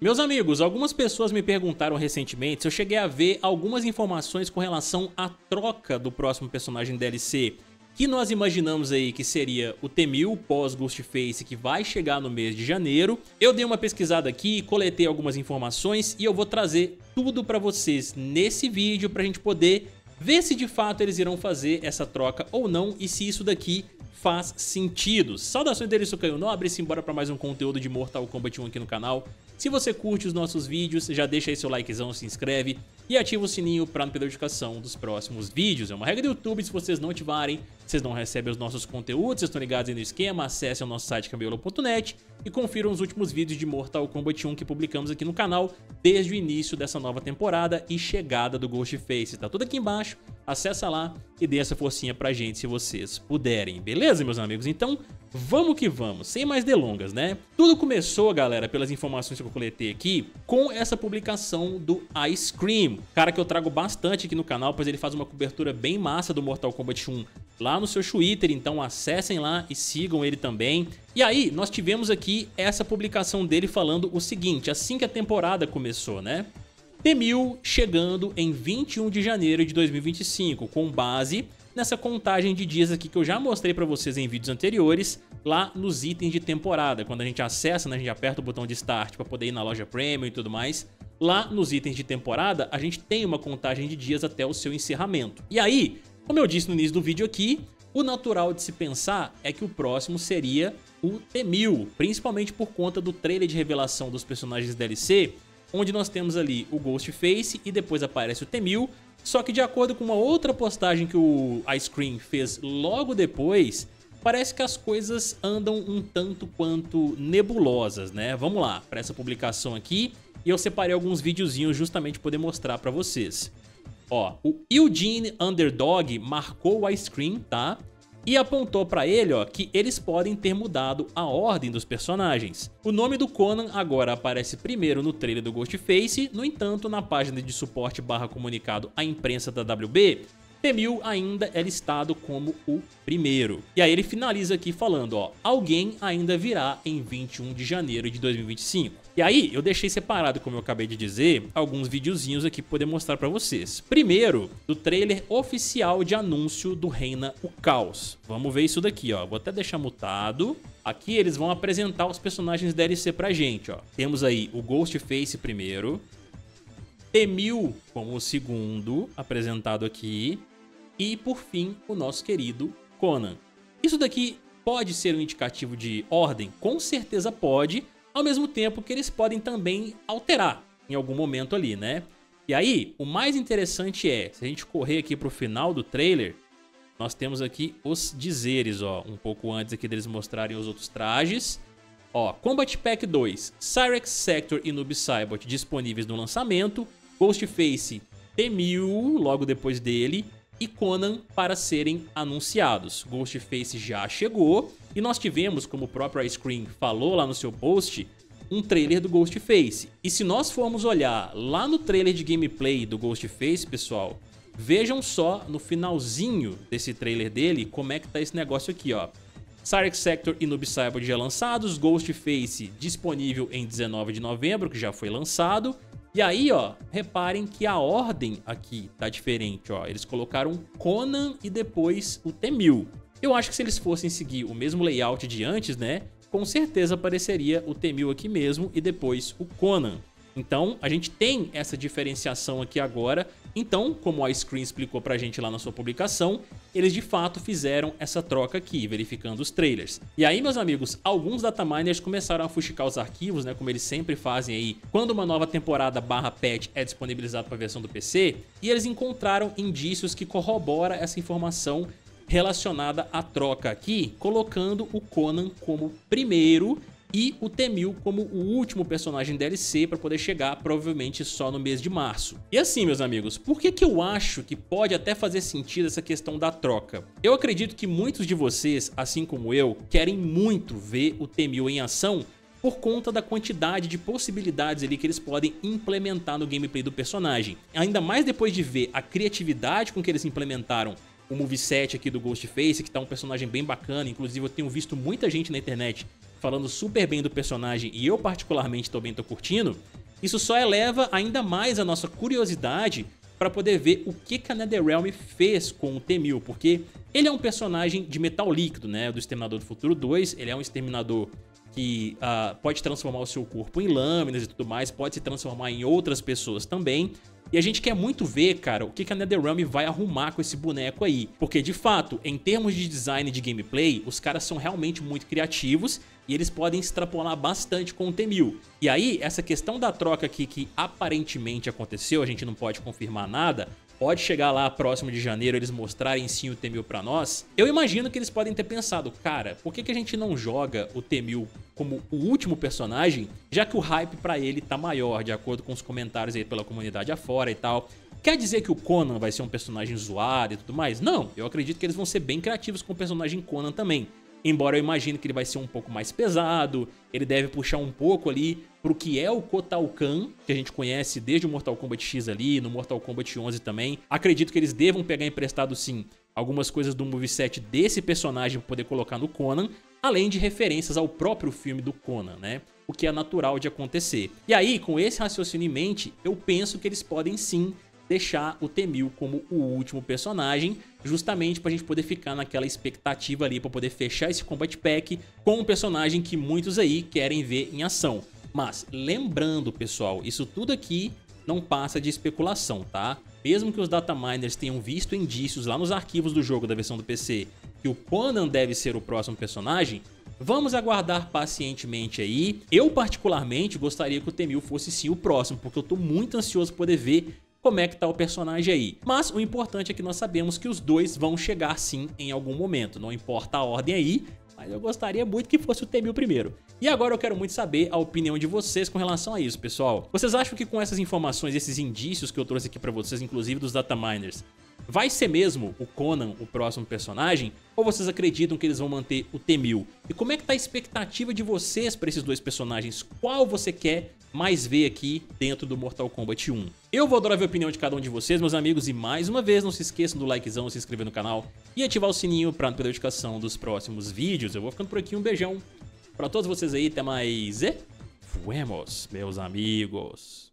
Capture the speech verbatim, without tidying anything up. Meus amigos, algumas pessoas me perguntaram recentemente se eu cheguei a ver algumas informações com relação à troca do próximo personagem D L C, que nós imaginamos aí que seria o T mil pós Ghostface, que vai chegar no mês de janeiro. Eu dei uma pesquisada aqui, coletei algumas informações e eu vou trazer tudo pra vocês nesse vídeo pra gente poder ver se de fato eles irão fazer essa troca ou não e se isso daqui faz sentido. Saudações deles, eu Caio Nobre, simbora pra mais um conteúdo de Mortal Kombat um aqui no canal. Se você curte os nossos vídeos, já deixa aí seu likezão, se inscreve e ativa o sininho para não perder a notificação dos próximos vídeos. É uma regra do YouTube, se vocês não ativarem, vocês não recebem os nossos conteúdos, vocês estão ligados aí no esquema. Acesse o nosso site cambiolo ponto net e confiram os últimos vídeos de Mortal Kombat um que publicamos aqui no canal desde o início dessa nova temporada e chegada do Ghostface. Tá tudo aqui embaixo, acessa lá e dê essa forcinha pra gente se vocês puderem, beleza, meus amigos? Então, vamos que vamos, sem mais delongas, né? Tudo começou, galera, pelas informações que eu coletei aqui, com essa publicação do Ice Cream, cara que eu trago bastante aqui no canal, pois ele faz uma cobertura bem massa do Mortal Kombat um lá no seu Twitter, então acessem lá e sigam ele também. E aí, nós tivemos aqui essa publicação dele falando o seguinte, assim que a temporada começou, né? T mil chegando em vinte e um de janeiro de dois mil e vinte e cinco, com base nessa contagem de dias aqui que eu já mostrei pra vocês em vídeos anteriores, lá nos itens de temporada. Quando a gente acessa, né, a gente aperta o botão de start pra poder ir na loja premium e tudo mais, lá nos itens de temporada a gente tem uma contagem de dias até o seu encerramento. E aí, como eu disse no início do vídeo aqui, o natural de se pensar é que o próximo seria o T mil, principalmente por conta do trailer de revelação dos personagens D L C, onde nós temos ali o Ghostface e depois aparece o T mil, só que de acordo com uma outra postagem que o Ice Cream fez logo depois, parece que as coisas andam um tanto quanto nebulosas, né? Vamos lá, para essa publicação aqui, e eu separei alguns videozinhos justamente para poder mostrar para vocês. Ó, o Iljin Underdog marcou o Ice Cream, tá? E apontou pra ele, ó, que eles podem ter mudado a ordem dos personagens. O nome do Conan agora aparece primeiro no trailer do Ghostface, no entanto, na página de suporte barra comunicado à imprensa da W B, T mil ainda é listado como o primeiro. E aí ele finaliza aqui falando, ó, alguém ainda virá em vinte e um de janeiro de dois mil e vinte e cinco. E aí eu deixei separado, como eu acabei de dizer, alguns videozinhos aqui para poder mostrar para vocês. Primeiro, do trailer oficial de anúncio do Reina o Caos. Vamos ver isso daqui, ó. Vou até deixar mutado. Aqui eles vão apresentar os personagens D L C pra gente, ó. Temos aí o Ghostface primeiro, T mil como o segundo apresentado aqui e, por fim, o nosso querido Conan. Isso daqui pode ser um indicativo de ordem? Com certeza pode, ao mesmo tempo que eles podem também alterar em algum momento ali, né? E aí, o mais interessante é, se a gente correr aqui pro final do trailer, nós temos aqui os dizeres, ó, um pouco antes aqui deles mostrarem os outros trajes. Ó, Combat Pack dois, Cyrex Sector e Noob Saibot disponíveis no lançamento, Ghostface, T mil logo depois dele e Conan para serem anunciados. Ghostface já chegou e nós tivemos, como o próprio Ice Cream falou lá no seu post, um trailer do Ghostface. E se nós formos olhar lá no trailer de gameplay do Ghostface, pessoal, vejam só no finalzinho desse trailer dele como é que tá esse negócio aqui, ó. Cyrex Sector e Noob Saibot já lançados, Ghostface disponível em dezenove de novembro, que já foi lançado. E aí, ó, reparem que a ordem aqui tá diferente, ó. Eles colocaram Conan e depois o T mil. Eu acho que se eles fossem seguir o mesmo layout de antes, né, com certeza apareceria o T mil aqui mesmo e depois o Conan. Então, a gente tem essa diferenciação aqui agora. Então, como a Ice Cream explicou pra gente lá na sua publicação, eles de fato fizeram essa troca aqui, verificando os trailers. E aí, meus amigos, alguns dataminers começaram a fuxicar os arquivos, né, como eles sempre fazem aí, quando uma nova temporada barra patch é disponibilizada para a versão do P C, e eles encontraram indícios que corroboram essa informação relacionada à troca aqui, colocando o Conan como primeiro e o T mil como o último personagem D L C para poder chegar provavelmente só no mês de março. E assim, meus amigos, por que que eu acho que pode até fazer sentido essa questão da troca? Eu acredito que muitos de vocês, assim como eu, querem muito ver o T mil em ação por conta da quantidade de possibilidades ali que eles podem implementar no gameplay do personagem. Ainda mais depois de ver a criatividade com que eles implementaram o moveset aqui do Ghostface, que tá um personagem bem bacana. Inclusive eu tenho visto muita gente na internet falando super bem do personagem e eu particularmente também tô curtindo, isso só eleva ainda mais a nossa curiosidade para poder ver o que que a NetherRealm fez com o T mil, porque ele é um personagem de metal líquido, né, do Exterminador do Futuro dois, ele é um exterminador que uh, pode transformar o seu corpo em lâminas e tudo mais, pode se transformar em outras pessoas também. E a gente quer muito ver, cara, o que que a NetherRealm vai arrumar com esse boneco aí. Porque, de fato, em termos de design de gameplay, os caras são realmente muito criativos e eles podem extrapolar bastante com o T mil. E aí, essa questão da troca aqui que aparentemente aconteceu, a gente não pode confirmar nada, pode chegar lá próximo de janeiro eles mostrarem sim o T mil pra nós. Eu imagino que eles podem ter pensado, cara, por que que a gente não joga o T mil como o último personagem, já que o hype pra ele tá maior, de acordo com os comentários aí pela comunidade afora e tal. Quer dizer que o Conan vai ser um personagem zoado e tudo mais? Não, eu acredito que eles vão ser bem criativos com o personagem Conan também. Embora eu imagine que ele vai ser um pouco mais pesado, ele deve puxar um pouco ali pro que é o Kotal Kahn, que a gente conhece desde o Mortal Kombat X ali, no Mortal Kombat onze também. Acredito que eles devam pegar emprestado sim algumas coisas do moveset desse personagem para poder colocar no Conan, além de referências ao próprio filme do Conan, né? O que é natural de acontecer. E aí, com esse raciocínio em mente, eu penso que eles podem sim deixar o T mil como o último personagem, justamente pra gente poder ficar naquela expectativa ali, pra poder fechar esse Combat Pack com um personagem que muitos aí querem ver em ação. Mas, lembrando, pessoal, isso tudo aqui não passa de especulação, tá? Mesmo que os dataminers tenham visto indícios lá nos arquivos do jogo da versão do P C que o Conan deve ser o próximo personagem, vamos aguardar pacientemente aí. Eu, particularmente, gostaria que o T mil fosse sim o próximo, porque eu tô muito ansioso pra poder ver como é que tá o personagem aí. Mas o importante é que nós sabemos que os dois vão chegar sim em algum momento, não importa a ordem aí, mas eu gostaria muito que fosse o T mil primeiro. E agora eu quero muito saber a opinião de vocês com relação a isso, pessoal. Vocês acham que com essas informações, esses indícios que eu trouxe aqui pra vocês, inclusive dos dataminers, vai ser mesmo o Conan o próximo personagem? Ou vocês acreditam que eles vão manter o T mil? E como é que tá a expectativa de vocês pra esses dois personagens? Qual você quer mais ver aqui dentro do Mortal Kombat um? Eu vou adorar ver a opinião de cada um de vocês, meus amigos. E mais uma vez, não se esqueçam do likezão, se inscrever no canal e ativar o sininho pra não perder a notificação dos próximos vídeos. Eu vou ficando por aqui. Um beijão pra todos vocês aí. Até mais e fuemos, meus amigos.